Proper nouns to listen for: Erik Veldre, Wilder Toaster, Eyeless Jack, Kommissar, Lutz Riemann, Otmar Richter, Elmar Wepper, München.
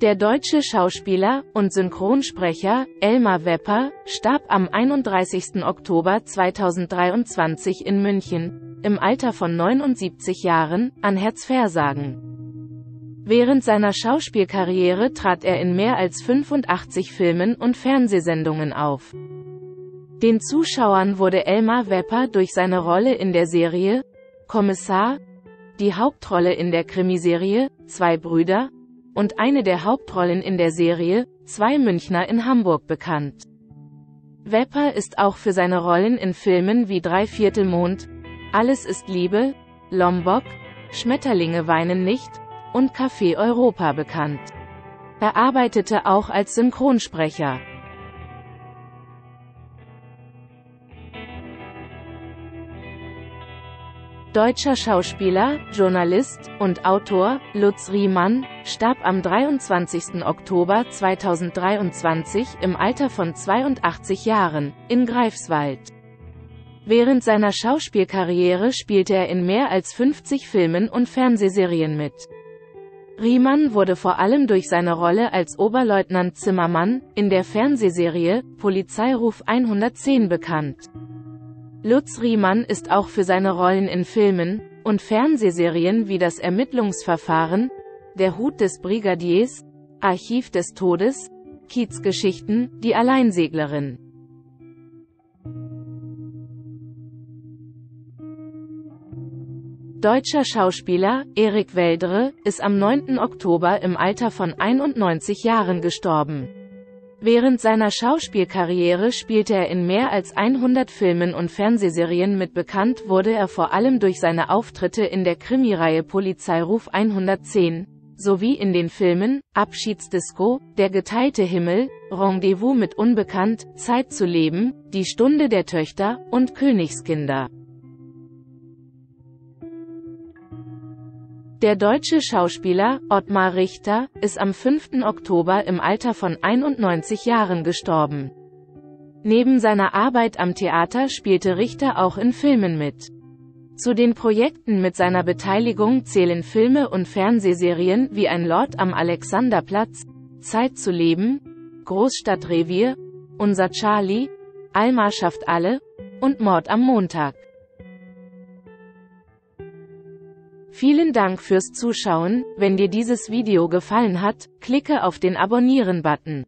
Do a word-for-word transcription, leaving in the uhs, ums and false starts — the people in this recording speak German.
Der deutsche Schauspieler und Synchronsprecher Elmar Wepper starb am einunddreißigsten Oktober zweitausenddreiundzwanzig in München, im Alter von neunundsiebzig Jahren, an Herzversagen. Während seiner Schauspielkarriere trat er in mehr als fünfundachtzig Filmen und Fernsehsendungen auf. Den Zuschauern wurde Elmar Wepper durch seine Rolle in der Serie Kommissar, die Hauptrolle in der Krimiserie Zwei Brüder und eine der Hauptrollen in der Serie Zwei Münchner in Hamburg bekannt. Wepper ist auch für seine Rollen in Filmen wie Drei Viertel Mond, Alles ist Liebe, Lombok, Schmetterlinge weinen nicht und Café Europa bekannt. Er arbeitete auch als Synchronsprecher. Deutscher Schauspieler, Journalist und Autor Lutz Riemann starb am dreiundzwanzigsten Oktober zweitausenddreiundzwanzig im Alter von zweiundachtzig Jahren, in Greifswald. Während seiner Schauspielkarriere spielte er in mehr als fünfzig Filmen und Fernsehserien mit. Riemann wurde vor allem durch seine Rolle als Oberleutnant Zimmermann in der Fernsehserie Polizeiruf hundertzehn bekannt. Lutz Riemann ist auch für seine Rollen in Filmen und Fernsehserien wie Das Ermittlungsverfahren, Der Hut des Brigadiers, Archiv des Todes, Kiezgeschichten, Die Alleinseglerin. Deutscher Schauspieler Erik Veldre ist am neunten Oktober im Alter von einundneunzig Jahren gestorben. Während seiner Schauspielkarriere spielte er in mehr als hundert Filmen und Fernsehserien mit. Bekannt wurde er vor allem durch seine Auftritte in der Krimireihe Polizeiruf hundertzehn, sowie in den Filmen Abschiedsdisco, Der geteilte Himmel, Rendezvous mit Unbekannt, Zeit zu leben, Die Stunde der Töchter und Königskinder. Der deutsche Schauspieler Otmar Richter ist am fünften Oktober im Alter von einundneunzig Jahren gestorben. Neben seiner Arbeit am Theater spielte Richter auch in Filmen mit. Zu den Projekten mit seiner Beteiligung zählen Filme und Fernsehserien wie Ein Lord am Alexanderplatz, Zeit zu leben, Großstadtrevier, Unser Charlie, Alma schafft alle und Mord am Montag. Vielen Dank fürs Zuschauen. Wenn dir dieses Video gefallen hat, klicke auf den Abonnieren-Button.